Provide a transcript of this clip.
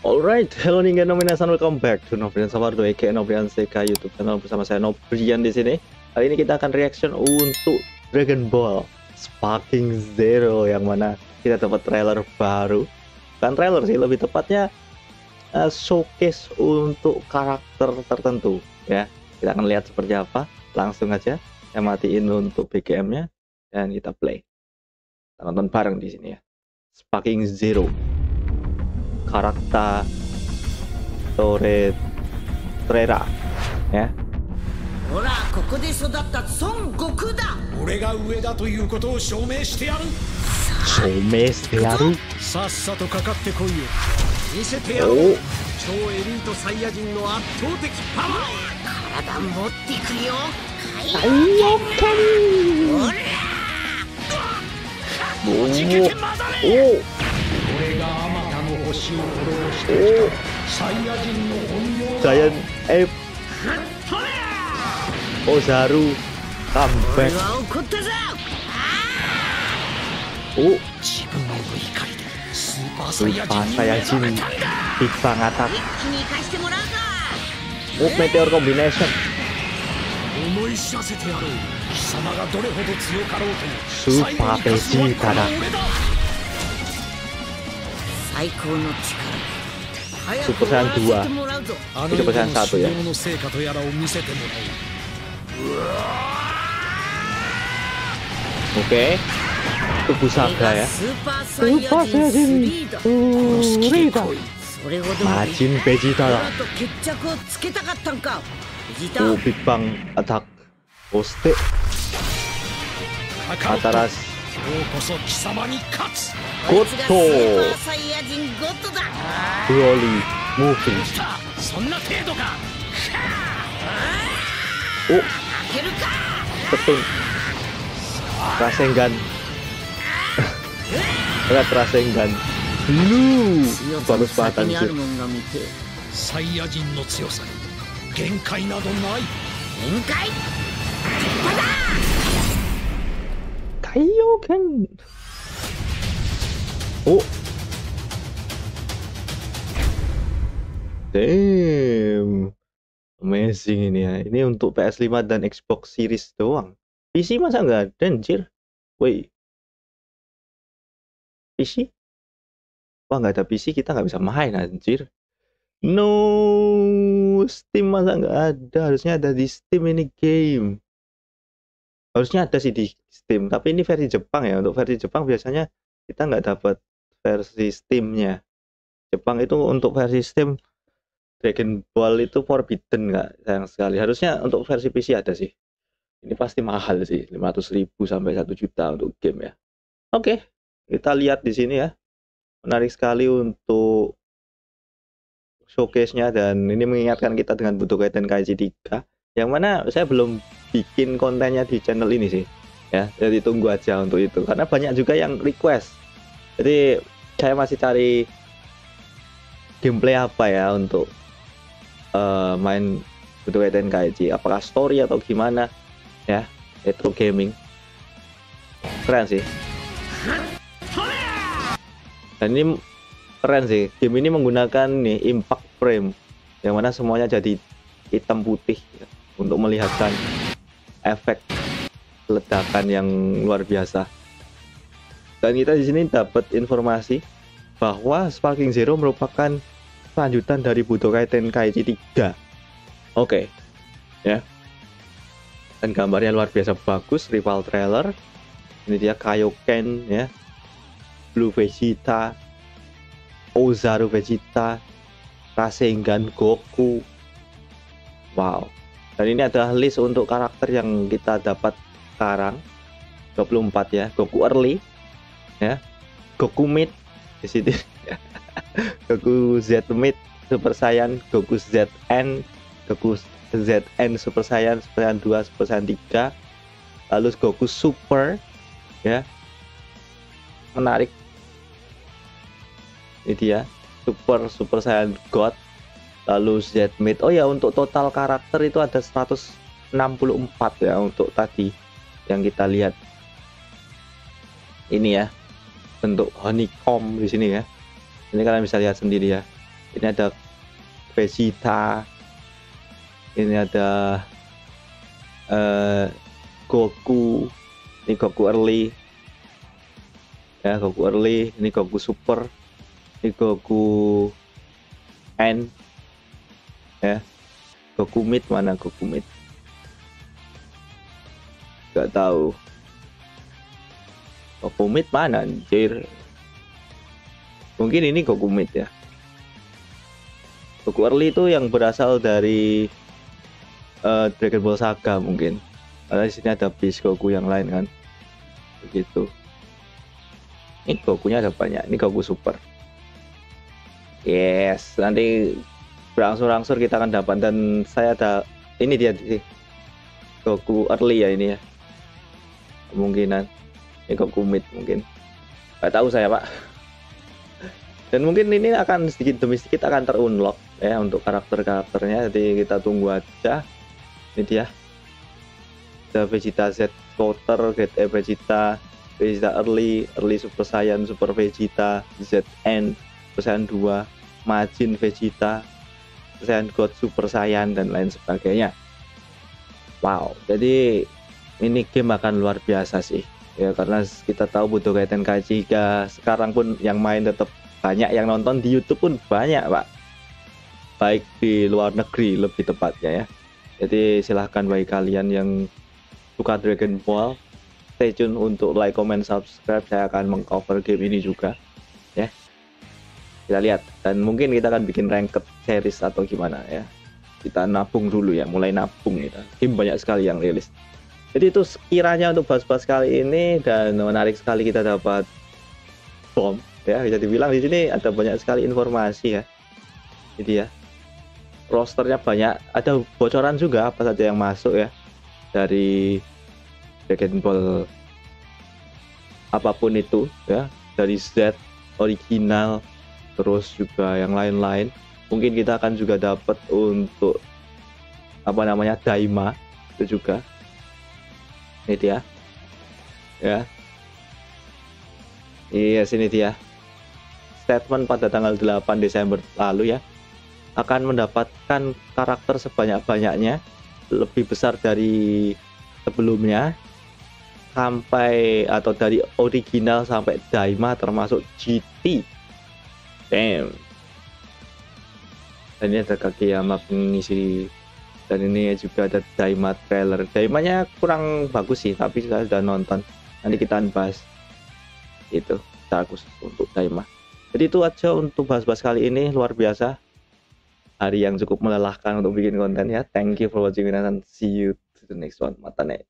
Alright, hello Ningen Nobriansan, welcome back to Nobrian Samardo aka Nobrian CK YouTube channel bersama saya Nobrian di sini. Kali ini kita akan reaction untuk Dragon Ball Sparking Zero yang mana kita dapat trailer baru. Bukan trailer sih, lebih tepatnya showcase untuk karakter tertentu ya. Kita akan lihat seperti apa. Langsung aja saya matiin untuk BGM-nya dan kita play. Kita nonton bareng di sini ya. Sparking Zero. Karakter Torreira ya. Ora, koko de sodatta Son Goku da. Ore ga ue da toiu koto o shoumei shite yaru. Shoumei shite yaru. Sassato kakatte koi yo. Misete yaru. Chou elite Saiyajin no attou teki power. Karada motte iku yo. Kaioken. Ora. Mojikete madare. Ore ga Giant Ape Oozaru comeback. Oh, Super Saiyajin Big Bang Attack. Oh, Meteor Combination. Super Vegeta Super Saiyan 2 itu Super Saiyan 1 ya. Oke, tubuh saga ya. Super Saiyan Vegeta. Majin Vegeta lah. Oh, Big Bang Attack. Oste Ataras Goto Broly Moving. Oh, betul. Rasengan. Red Rasengan Blue. Baru sepatan sih. Saiyajin no tsuyosa. Genkai nado nai. Genkai. Kaioken. Oh. Damn. Amazing ini ya. Ini untuk PS5 dan Xbox Series doang. PC masa nggak ada anjir? Woi. PC? Wah, nggak ada PC kita nggak bisa main anjir. No. Steam masa nggak ada? Harusnya ada di Steam ini game. Harusnya ada sih di Steam, tapi ini versi Jepang ya. Untuk versi Jepang biasanya kita nggak dapat versi Steamnya. Jepang itu untuk versi Steam Dragon Ball itu forbidden, nggak, sayang sekali. Harusnya untuk versi PC ada sih. Ini pasti mahal sih, 500.000 sampai 1 juta untuk game ya. Oke, kita lihat di sini ya. Menarik sekali untuk showcase-nya dan ini mengingatkan kita dengan Budokai Tenkaichi 3. Yang mana saya belum bikin kontennya di channel ini sih ya, jadi tunggu aja untuk itu karena banyak juga yang request, jadi saya masih cari gameplay apa ya untuk main Budokai Tenkaichi, apakah story atau gimana ya. Retro gaming keren sih dan ini keren sih, game ini menggunakan nih impact frame yang mana semuanya jadi hitam putih ya, untuk melihatkan efek ledakan yang luar biasa. Dan kita di sini dapat informasi bahwa Sparking Zero merupakan lanjutan dari Budokai Tenkaichi 3. Oke. Ya. Dan gambarnya luar biasa bagus, rival trailer. Ini dia Kaioken ya. Blue Vegeta, Oozaru Vegeta, Rasengan Goku. Wow. Dan ini adalah list untuk karakter yang kita dapat sekarang 24 ya. Goku early ya, Goku mid di sini, Goku Z mid Super Saiyan, Goku ZN, Goku ZN Super Saiyan, Super Saiyan 2, Super Saiyan 3, lalu Goku Super ya. Menarik. Ini dia Super Saiyan God. Lalu Z mid. Oh ya, untuk total karakter itu ada 164 ya untuk tadi yang kita lihat. Ini ya bentuk honeycomb di sini ya. Ini kalian bisa lihat sendiri ya. Ini ada Vegeta, ini ada Goku, ini Goku early ya, Goku early, ini Goku super, ini Goku end ya, Goku mid, mana Goku mid gak tahu, Goku mid mana anjir, mungkin ini Goku mid ya. Goku early itu yang berasal dari Dragon Ball Saga mungkin, karena di sini ada bis Goku yang lain kan, begitu. Ini Gokunya ada banyak, ini Goku super. Yes, nanti berangsur-angsur kita akan dapat. Dan saya ada ini dia sih, Goku early ya ini ya, kemungkinan ini Goku mid mungkin, nggak tahu saya pak. Dan mungkin ini akan sedikit demi sedikit akan terunlock ya untuk karakter-karakternya, jadi kita tunggu aja. Ini dia. Ada Vegeta Z Counter, GTE Vegeta, Vegeta Early, Early Super Saiyan, Super Vegeta, ZN, Super Saiyan 2, Majin Vegeta, Super Saiyan God, Super Saiyan, dan lain sebagainya. Wow, jadi ini game akan luar biasa sih. Ya karena kita tahu Budokai Tenkaichi 3 sekarang pun yang main tetap banyak, yang nonton di YouTube pun banyak, Pak. Baik di luar negeri lebih tepatnya ya. Jadi silahkan bagi kalian yang suka Dragon Ball, stay tune untuk like, comment, subscribe. Saya akan mengcover game ini juga ya, kita lihat. Dan mungkin kita akan bikin ranked series atau gimana ya, kita nabung dulu ya, mulai nabung kita. Game banyak sekali yang rilis. Jadi itu sekiranya untuk bahas-bahas kali ini, dan menarik sekali kita dapat bom ya, bisa dibilang di sini ada banyak sekali informasi ya. Jadi ya rosternya banyak, ada bocoran juga apa saja yang masuk ya dari Dragon Ball apapun itu ya, dari Z original, terus juga yang lain-lain. Mungkin kita akan juga dapat untuk apa namanya Daima itu juga, ini dia ya. Iya, sini dia statement pada tanggal 8 Desember lalu ya, akan mendapatkan karakter sebanyak-banyaknya, lebih besar dari sebelumnya, sampai atau dari original sampai Daima termasuk GT. Damn. Dan ini ada Kakiyama pengisi, dan ini juga ada Daima trailer. Daimanya kurang bagus sih, tapi saya sudah nonton. Nanti kita bahas itu bagus untuk Daima. Jadi itu aja untuk bahas-bahas kali ini, luar biasa. Hari yang cukup melelahkan untuk bikin konten ya. Thank you for watching and see you to the next one. Matane.